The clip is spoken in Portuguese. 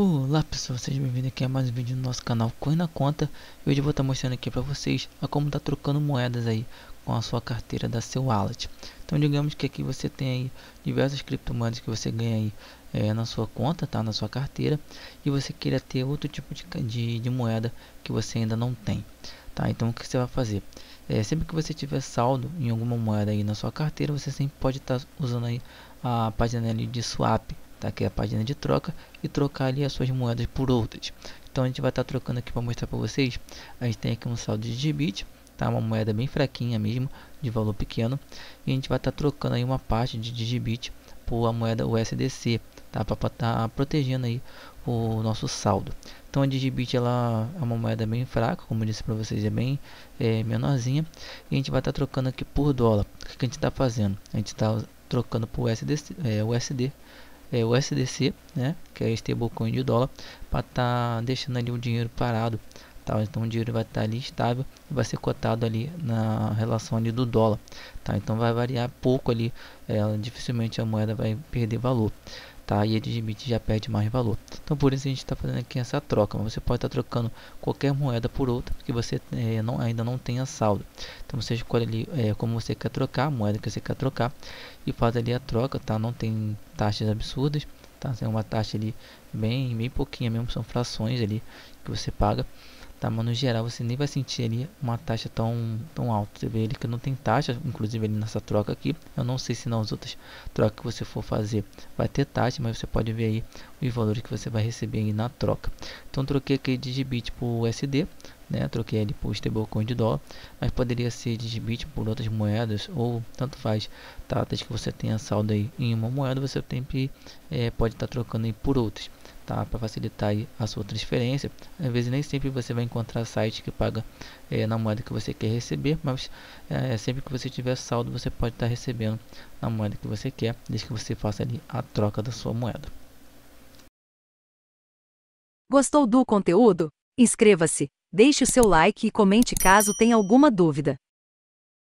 Olá pessoal, sejam bem-vindos aqui a mais um vídeo do nosso canal Coin na Conta. E hoje eu vou estar mostrando aqui para vocês a como tá trocando moedas aí com a sua carteira da seu wallet. Então digamos que aqui você tem aí diversas criptomoedas que você ganha aí na sua conta, tá? Na sua carteira, e você queira ter outro tipo de moeda que você ainda não tem, tá? Então o que você vai fazer? Sempre que você tiver saldo em alguma moeda aí na sua carteira, você sempre pode estar usando aí a página ali de swap, tá, aqui é a página de troca, e trocar ali as suas moedas por outras. Então a gente vai estar trocando aqui para mostrar para vocês. A gente tem aqui um saldo de Digibit, tá, uma moeda bem fraquinha mesmo, de valor pequeno, e a gente vai estar trocando aí uma parte de Digibit por a moeda USDC, tá, para estar protegendo aí o nosso saldo. Então a Digibit, ela é uma moeda bem fraca, como eu disse para vocês, é bem menorzinha, e a gente vai estar trocando aqui por dólar. O que a gente está fazendo? A gente está trocando por USDC, né, que é stablecoin de dólar, para estar deixando ali o dinheiro parado, tá? Então o dinheiro vai estar ali estável e vai ser cotado ali na relação ali do dólar, tá? Então vai variar pouco ali, dificilmente a moeda vai perder valor, tá? E a Digibit já perde mais valor. Então por isso a gente está fazendo aqui essa troca, mas você pode estar trocando qualquer moeda por outra que você ainda não tenha saldo. Então você escolhe ali como você quer trocar, a moeda que você quer trocar, e faz ali a troca, tá? Não tem taxas absurdas, tá? Tem uma taxa ali bem pouquinha mesmo, são frações ali que você paga, tá? Mas no geral você nem vai sentir ali uma taxa tão alta. Você vê ele que não tem taxa, inclusive ali nessa troca aqui. Eu não sei se nas outras trocas que você for fazer vai ter taxa, mas você pode ver aí os valores que você vai receber aí na troca. Então troquei aqui Digibit por USD, né? Troquei ali por stablecoin de dólar, mas poderia ser Digibit por outras moedas, ou tanto faz, tá? Até que você tenha saldo aí em uma moeda, você sempre pode estar trocando aí por outras, tá? Para facilitar aí a sua transferência. Às vezes nem sempre você vai encontrar site que paga na moeda que você quer receber, mas sempre que você tiver saldo, você pode estar recebendo na moeda que você quer, desde que você faça ali a troca da sua moeda. Gostou do conteúdo? Inscreva-se, deixe o seu like e comente caso tenha alguma dúvida.